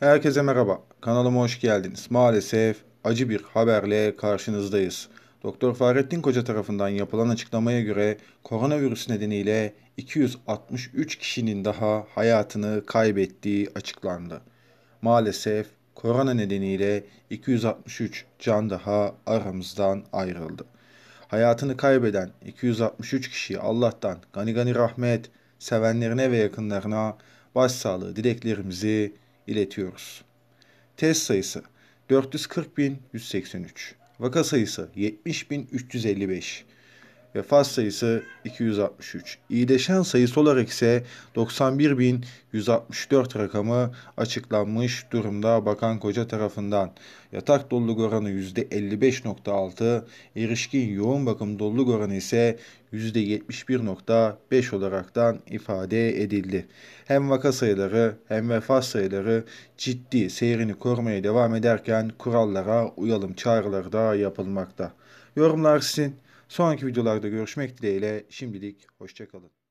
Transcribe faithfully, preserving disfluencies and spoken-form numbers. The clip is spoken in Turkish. Herkese merhaba, kanalıma hoş geldiniz. Maalesef acı bir haberle karşınızdayız. Doktor Fahrettin Koca tarafından yapılan açıklamaya göre koronavirüs nedeniyle iki yüz altmış üç kişinin daha hayatını kaybettiği açıklandı. Maalesef korona nedeniyle iki yüz altmış üç can daha aramızdan ayrıldı. Hayatını kaybeden iki yüz altmış üç kişiye Allah'tan gani gani rahmet, sevenlerine ve yakınlarına başsağlığı dileklerimizi iletiyoruz. Test sayısı dört yüz kırk bin yüz seksen üç, vaka sayısı yetmiş bin üç yüz elli beş, vefat sayısı iki yüz altmış üç. İyileşen sayısı olarak ise doksan bir bin yüz altmış dört rakamı açıklanmış durumda Bakan Koca tarafından. Yatak doluluk oranı yüzde elli beş nokta altı, erişkin yoğun bakım doluluk oranı ise yüzde yetmiş bir nokta beş olaraktan ifade edildi. Hem vaka sayıları hem vefat sayıları ciddi seyrini korumaya devam ederken kurallara uyalım çağrıları da yapılmakta. Yorumlar sizin. Sonraki videolarda görüşmek dileğiyle şimdilik hoşça kalın.